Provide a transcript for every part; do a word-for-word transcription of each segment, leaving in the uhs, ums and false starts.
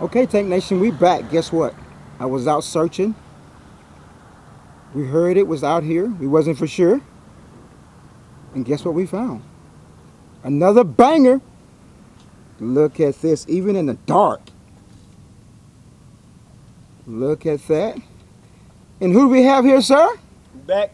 Okay, Tank Nation, we back. Guess what? I was out searching. We heard it was out here. We wasn't for sure. And guess what we found? Another banger. Look at this, even in the dark. Look at that. And who do we have here, sir? Back.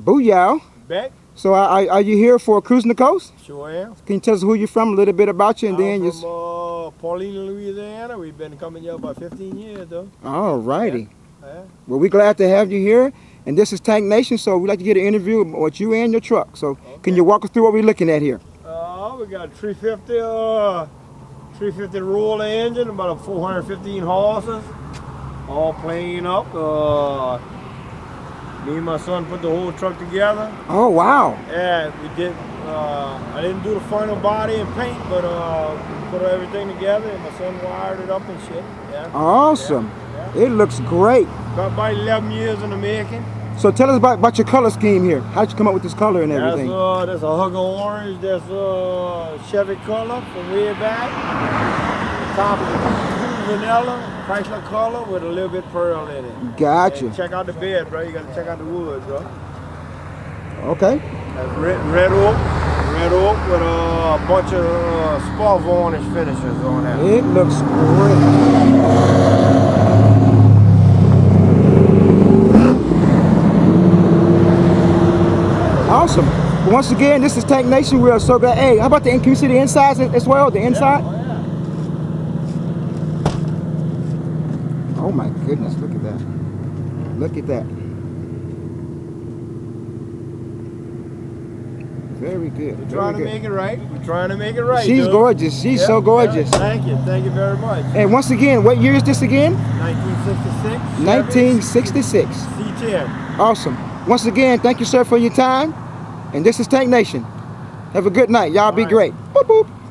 Booyah. Back. So are, are you here for Cruisin' the Coast? Sure am. Can you tell us who you're from, a little bit about you? And I'm then you're from uh, Paulina, Louisiana. We've been coming here about fifteen years, though. All righty. Yeah. Yeah. Well, we're glad to have you here. And this is Tank Nation, so we'd like to get an interview with you and your truck. So okay. Can you walk us through what we're looking at here? Uh, we got a three fifty, uh, three fifty roller engine, about a four hundred fifteen horses, all playing up. Uh, me and my son put the whole truck together. Oh wow! Yeah, we did. Uh, I didn't do the frontal body and paint, but uh, we put everything together, and my son wired it up and shit. Yeah. Awesome. Yeah. It looks great. About, about eleven years in the making. So tell us about, about your color scheme here. How'd you come up with this color and everything? That's, uh, that's a hug of orange. That's uh, Chevy color from way back. The top is vanilla, Chrysler color with a little bit pearl in it. Gotcha. And check out the bed, bro. You got to check out the wood, bro. Okay. That's red, red oak. Red oak with uh, a bunch of uh, spar varnish finishes on that. It looks great. Awesome. But once again, this is Tank Nation. We are so glad. Hey, how about the can you see the insides as well? The inside? Yeah, oh, yeah. Oh my goodness, look at that. Look at that. Very good. We're trying to make it right. We're trying to make it right. She's dude. gorgeous. She's yep, so gorgeous. Yep. Thank you. Thank you very much. And once again, what year is this again? nineteen sixty-six. nineteen sixty-six. C ten. Awesome. Once again, thank you, sir, for your time. And this is Tank Nation. Have a good night. Y'all be great. Boop, boop.